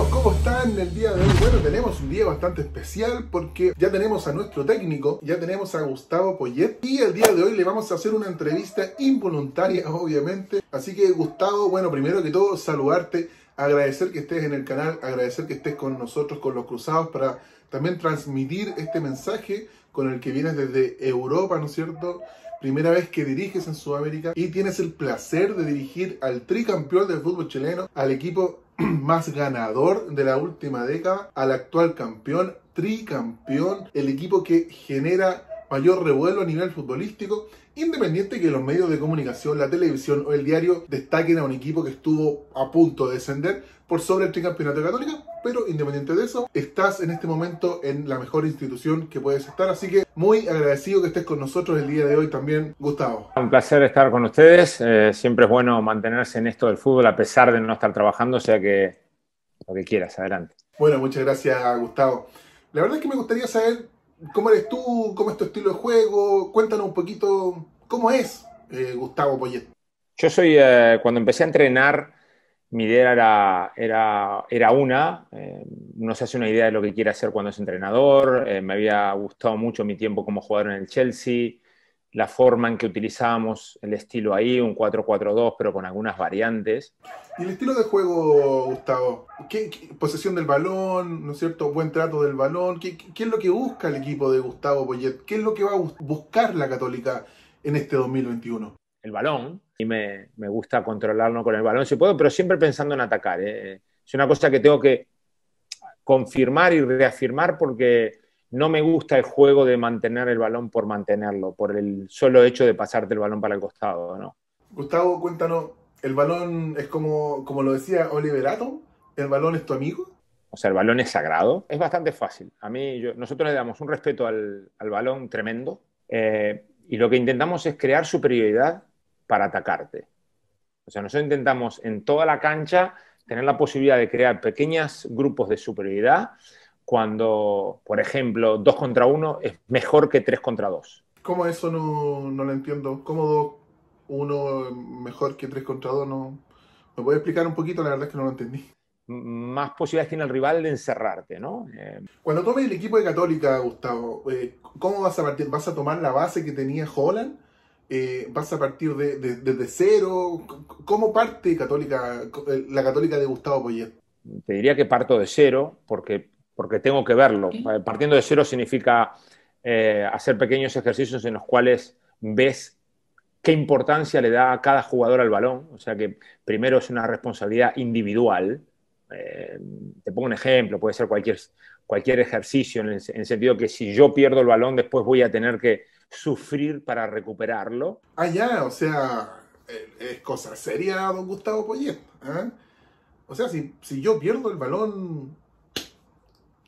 amigos, ¿cómo están el día de hoy? Bueno, tenemos un día bastante especial porque ya tenemos a nuestro técnico, ya tenemos a Gustavo Poyet, y el día de hoy le vamos a hacer una entrevista involuntaria, obviamente. Así que, Gustavo, bueno, primero que todo, saludarte, agradecer que estés en el canal, agradecer que estés con nosotros, con Los Cruzados, para también transmitir este mensaje con el que vienes desde Europa, ¿no es cierto? Primera vez que diriges en Sudamérica y tienes el placer de dirigir al tricampeón del fútbol chileno, al equipo más ganador de la última década, al actual campeón, tricampeón, el equipo que genera mayor revuelo a nivel futbolístico, independiente que los medios de comunicación, la televisión o el diario destaquen a un equipo que estuvo a punto de descender por sobre el tricampeonato de Católica, pero independiente de eso, estás en este momento en la mejor institución que puedes estar, así que muy agradecido que estés con nosotros el día de hoy también, Gustavo. Un placer estar con ustedes, siempre es bueno mantenerse en esto del fútbol a pesar de no estar trabajando, o sea que lo que quieras, adelante. Bueno, muchas gracias, Gustavo. La verdad es que me gustaría saber ¿cómo eres tú? ¿Cómo es tu estilo de juego? Cuéntanos un poquito cómo es Gustavo Poyet. Yo soy, cuando empecé a entrenar, mi idea era una. Uno se hace una idea de lo que quiere hacer cuando es entrenador. Me había gustado mucho mi tiempo como jugador en el Chelsea, la forma en que utilizábamos el estilo ahí, un 4-4-2, pero con algunas variantes. ¿Y el estilo de juego, Gustavo? ¿Qué posesión del balón, ¿no es cierto? ¿Buen trato del balón? ¿Qué es lo que busca el equipo de Gustavo Poyet? ¿Qué es lo que va a buscar la Católica en este 2021? El balón. Y me gusta controlarlo con el balón, si puedo, pero siempre pensando en atacar. Es una cosa que tengo que confirmar y reafirmar porque no me gusta el juego de mantener el balón por mantenerlo, por el solo hecho de pasarte el balón para el costado, ¿no? Gustavo, cuéntanos, ¿el balón es como lo decía Oliver Atom? ¿El balón es tu amigo? O sea, el balón es sagrado. Es bastante fácil. A mí, nosotros le damos un respeto al balón tremendo y lo que intentamos es crear superioridad para atacarte. O sea, nosotros intentamos en toda la cancha tener la posibilidad de crear pequeños grupos de superioridad cuando, por ejemplo, 2 contra 1 es mejor que 3 contra 2. ¿Cómo eso no lo entiendo? ¿Cómo 2-1 mejor que 3 contra 2? No. ¿Me puedes explicar un poquito? La verdad es que no lo entendí. Más posibilidades tiene el rival de encerrarte, ¿no? Cuando tomes el equipo de Católica, Gustavo, ¿cómo vas a partir? ¿Vas a tomar la base que tenía Holland? ¿Vas a partir desde cero? ¿Cómo parte Católica, la Católica de Gustavo Poyet? Te diría que parto de cero porque tengo que verlo. Partiendo de cero significa hacer pequeños ejercicios en los cuales ves qué importancia le da a cada jugador al balón. O sea que primero es una responsabilidad individual. Te pongo un ejemplo, puede ser cualquier ejercicio, en el sentido que si yo pierdo el balón, después voy a tener que sufrir para recuperarlo. Ah, ya, o sea, es cosa seria, don Gustavo Poyet. ¿Eh? O sea, si yo pierdo el balón,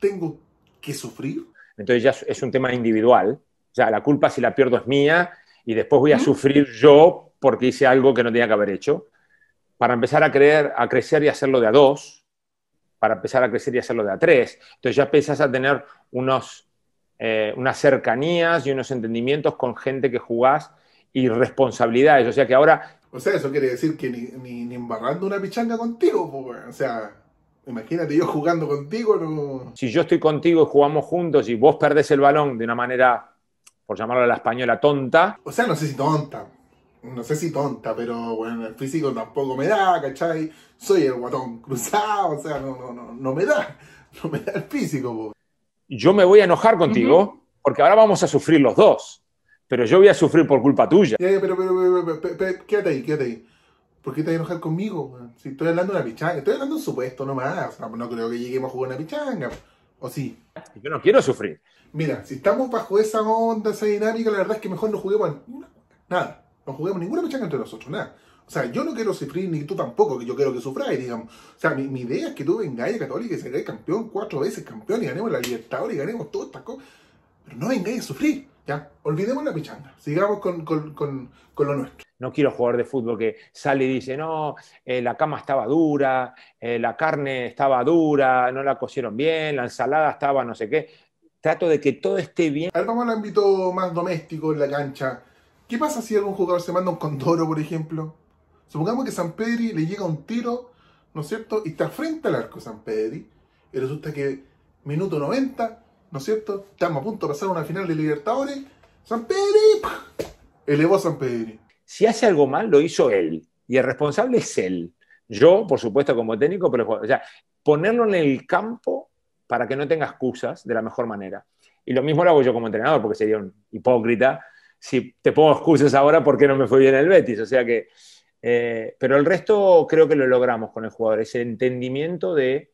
¿tengo que sufrir? Entonces ya es un tema individual. O sea, la culpa si la pierdo es mía y después voy a sufrir yo porque hice algo que no tenía que haber hecho. Para empezar a crecer y hacerlo de a 2, para empezar a crecer y hacerlo de a 3. Entonces ya empezás a tener unas cercanías y unos entendimientos con gente que jugás y responsabilidades. O sea que ahora... O sea, eso quiere decir que ni embarrando una pichanga contigo, pues, o sea... Imagínate yo jugando contigo. No. Si yo estoy contigo y jugamos juntos y vos perdés el balón de una manera, por llamarlo a la española, tonta. O sea, no sé si tonta, pero bueno, el físico tampoco me da, ¿cachai? Soy el Guatón Cruzado, o sea, no me da el físico. Po. Yo me voy a enojar contigo porque ahora vamos a sufrir los dos, pero yo voy a sufrir por culpa tuya. Pero quédate ahí. ¿Por qué te vas a enojar conmigo? Si estoy hablando de una pichanga, estoy hablando de un supuesto nomás. O sea, no creo que lleguemos a jugar una pichanga. ¿O sí? Yo no quiero sufrir. Mira, si estamos bajo esa onda, esa dinámica, la verdad es que mejor no juguemos nada. No juguemos ninguna pichanga entre nosotros, nada. O sea, yo no quiero sufrir, ni tú tampoco, que yo quiero que sufráis, digamos. O sea, mi idea es que tú vengáis a Católica y seáis campeón 4 veces campeón y ganemos la Libertadores y ganemos todas estas cosas. Pero no vengáis a sufrir, ya. Olvidemos la pichanga. Sigamos con lo nuestro. No quiero jugador de fútbol que sale y dice, no, la cama estaba dura, la carne estaba dura, no la cocieron bien, la ensalada estaba no sé qué. Trato de que todo esté bien. A ver, vamos al ámbito más doméstico en la cancha. ¿Qué pasa si algún jugador se manda un condoro, por ejemplo? Supongamos que San Pedri le llega un tiro ¿no es cierto? Y está frente al arco San Pedri, y resulta que minuto 90, ¿no es cierto? Estamos a punto de pasar una final de Libertadores. ¡San Pedri! ¡Pah! Elevó a San Pedri. Si hace algo mal, lo hizo él. Y el responsable es él. Yo, por supuesto, como técnico, pero o sea, ponerlo en el campo para que no tenga excusas de la mejor manera. Y lo mismo lo hago yo como entrenador, porque sería un hipócrita. Si te pongo excusas ahora, ¿por qué no me fue bien el Betis? O sea que... pero el resto creo que lo logramos con el jugador. Ese entendimiento de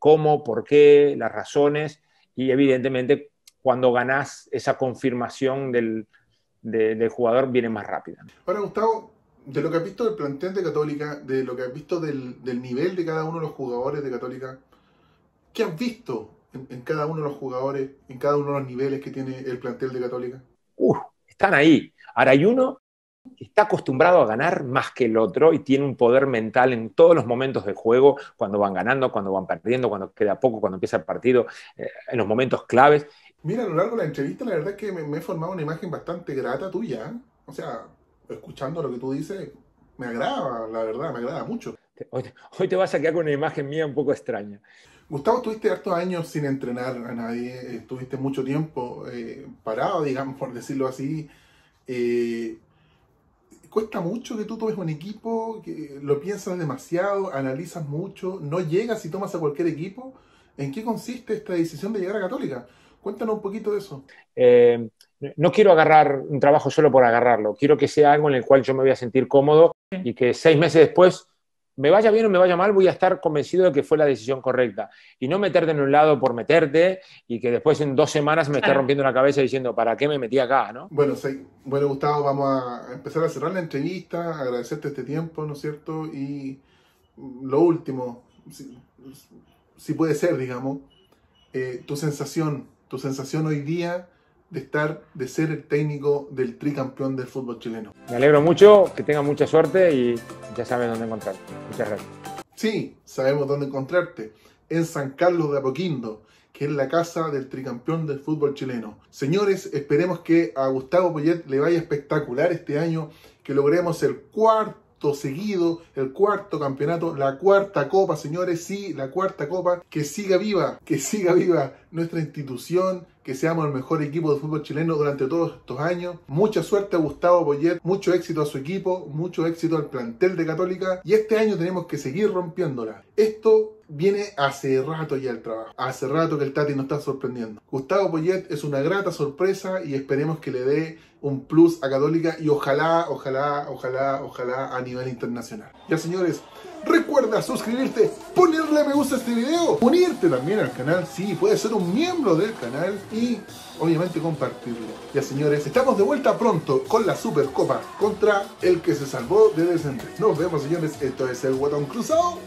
cómo, por qué, las razones. Y evidentemente, cuando ganás esa confirmación del jugador, viene más rápida. Ahora, Gustavo, de lo que has visto del plantel de Católica, de lo que has visto del nivel de cada uno de los jugadores de Católica, ¿qué has visto en cada uno de los jugadores, en cada uno de los niveles que tiene el plantel de Católica? Están ahí. Ahora hay uno que está acostumbrado a ganar más que el otro y tiene un poder mental en todos los momentos del juego, cuando van ganando, cuando van perdiendo, cuando queda poco, cuando empieza el partido, en los momentos claves. Mira, a lo largo de la entrevista la verdad es que me he formado una imagen bastante grata tuya. O sea, escuchando lo que tú dices, me agrada, la verdad, me agrada mucho. Hoy te vas a quedar con una imagen mía un poco extraña. Gustavo, tuviste hartos años sin entrenar a nadie, estuviste mucho tiempo parado, digamos, por decirlo así. ¿Cuesta mucho que tú tomes un equipo, que lo piensas demasiado, analizas mucho, no llegas y tomas a cualquier equipo? ¿En qué consiste esta decisión de llegar a Católica? Cuéntanos un poquito de eso. No quiero agarrar un trabajo solo por agarrarlo. Quiero que sea algo en el cual yo me voy a sentir cómodo y que 6 meses después, me vaya bien o me vaya mal, voy a estar convencido de que fue la decisión correcta. Y no meterte en un lado por meterte y que después en 2 semanas me esté rompiendo la cabeza diciendo, ¿para qué me metí acá? ¿No? Bueno, sí. Bueno, Gustavo, vamos a empezar a cerrar la entrevista, agradecerte este tiempo, ¿no es cierto? Y lo último, si puede ser, digamos, tu sensación hoy día de ser el técnico del tricampeón del fútbol chileno. Me alegro mucho, que tenga mucha suerte y ya sabes dónde encontrarte. Muchas gracias. Sí, sabemos dónde encontrarte. En San Carlos de Apoquindo, que es la casa del tricampeón del fútbol chileno. Señores, esperemos que a Gustavo Poyet le vaya espectacular este año, que logremos el 4º seguido, el 4º campeonato, la 4ª copa, señores, sí, la 4ª copa, que siga viva nuestra institución, que seamos el mejor equipo de fútbol chileno durante todos estos años. Mucha suerte a Gustavo Poyet, mucho éxito a su equipo, mucho éxito al plantel de Católica, y este año tenemos que seguir rompiéndola. Esto viene hace rato ya el trabajo, hace rato que el Tati nos está sorprendiendo. Gustavo Poyet es una grata sorpresa y esperemos que le dé un plus a Católica y ojalá, ojalá, ojalá, ojalá a nivel internacional. Ya señores, recuerda suscribirte, ponerle me gusta a este video, unirte también al canal, sí, puedes ser un miembro del canal y obviamente compartirlo. Ya señores, estamos de vuelta pronto con la Supercopa contra el que se salvó de descender. Nos vemos señores, esto es El Guatón Cruzado.